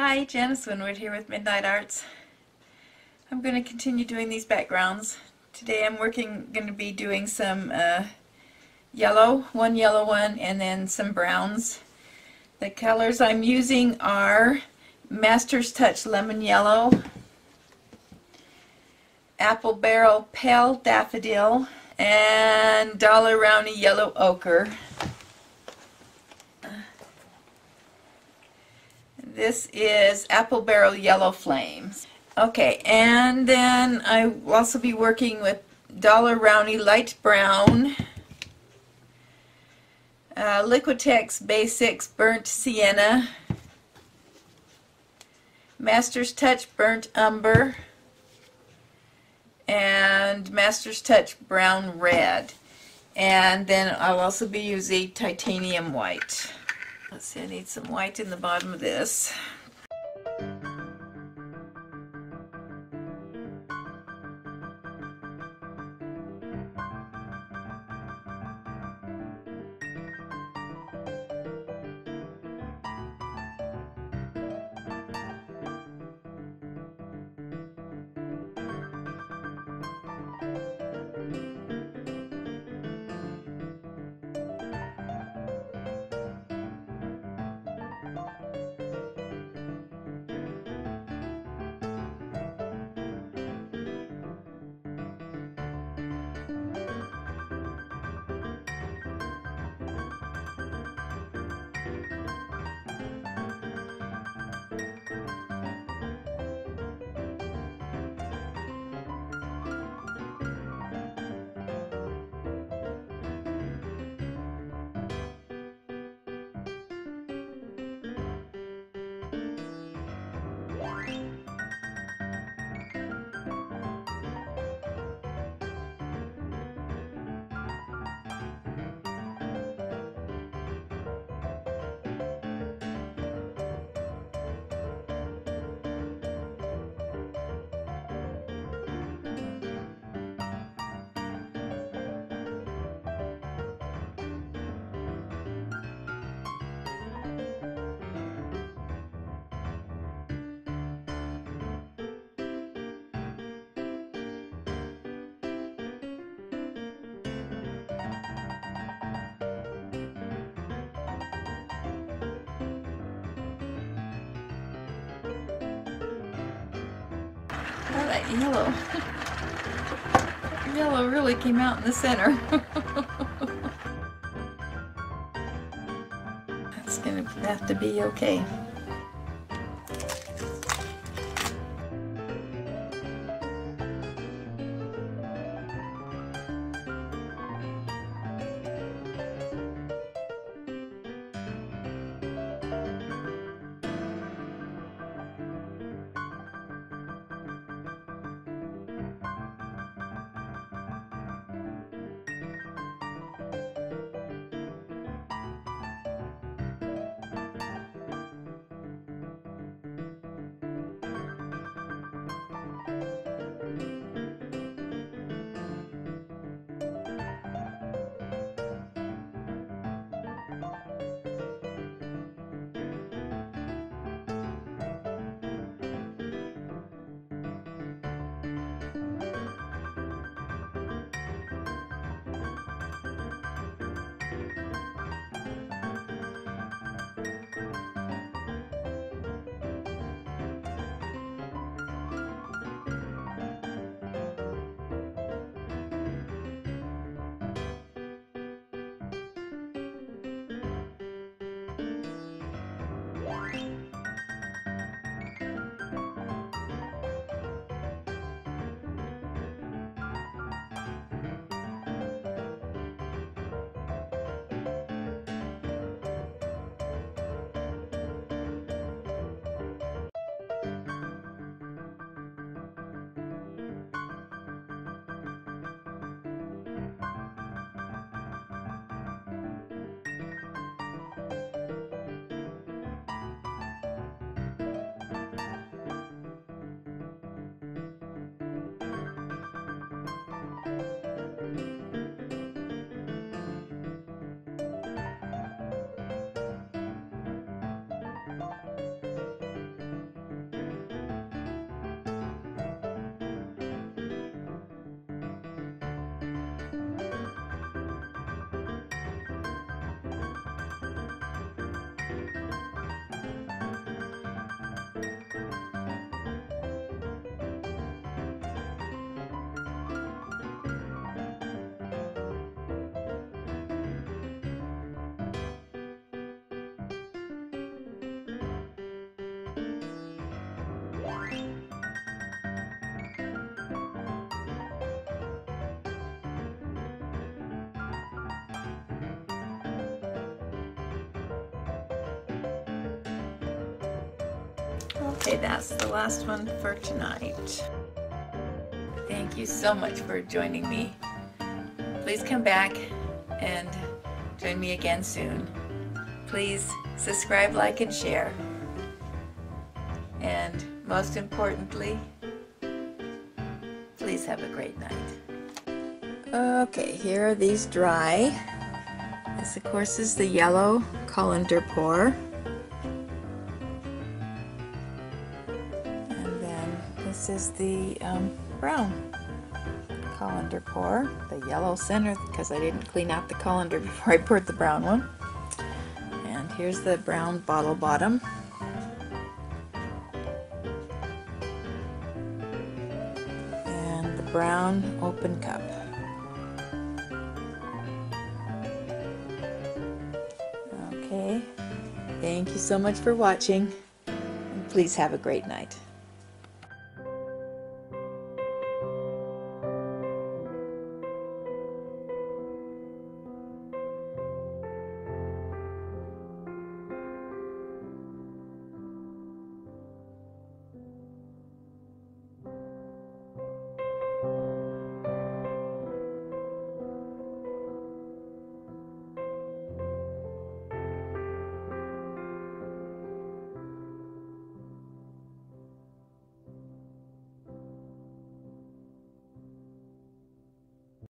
Hi, Janice Winwood here with Midnight Arts. I'm going to continue doing these backgrounds. Today I'm going to be doing some yellow one, and then some browns. The colors I'm using are Master's Touch Lemon Yellow, Apple Barrel Pale Daffodil, and Daler-Rowney Yellow Ochre. This is Apple Barrel Yellow Flames. Okay, and then I will also be working with Daler-Rowney Light Brown, Liquitex Basics Burnt Sienna, Master's Touch Burnt Umber, and Master's Touch Brown Red. And then I'll also be using Titanium White. Let's see, I need some white in the bottom of this. Oh, that yellow really came out in the center. That's going to have to be okay. say that's the last one for tonight. Thank you so much for joining me. Please come back and join me again soon. Please subscribe, like, and share. And most importantly, please have a great night. Okay, here are these dry. This, of course, is the yellow colander pour. And then this is the brown colander pour. The yellow center, because I didn't clean out the colander before I poured the brown one. And here's the brown bottle bottom. And the brown open cup. Okay, thank you so much for watching, and please have a great night.